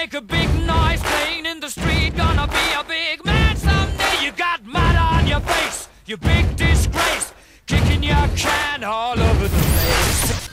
make a big noise playing in the street. Gonna be a big man someday. You got mud on your face, you big disgrace, kicking your can all over the place.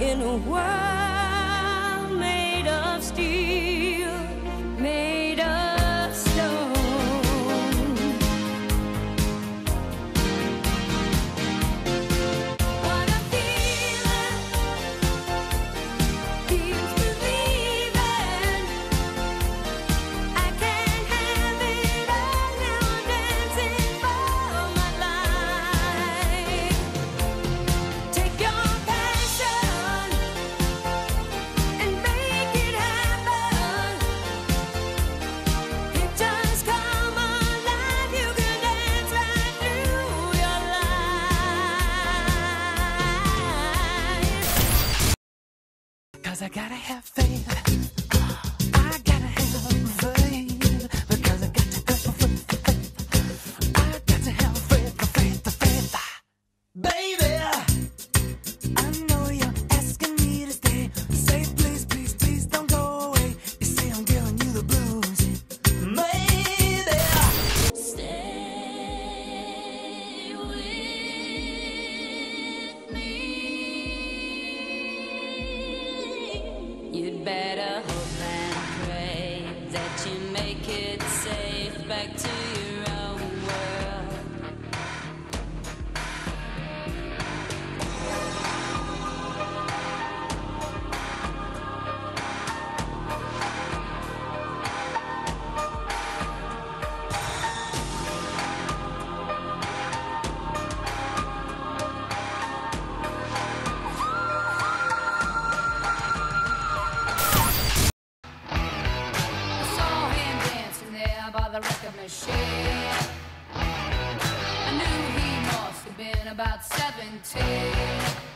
In a world made of steel, made of stone, what a feeling keeps me leaving. I can't have it all now, I'm dancing for my life. Take your I gotta have faith. I gotta have faith, because I got to go for faith. I got to have faith. Baby, I know you're asking me to stay. Say please, please, please don't go away. You say I'm giving you the blues. Maybe stay with me. You'd better hope and pray that you make it safe back to your own world. Machine. I knew he must have been about 17.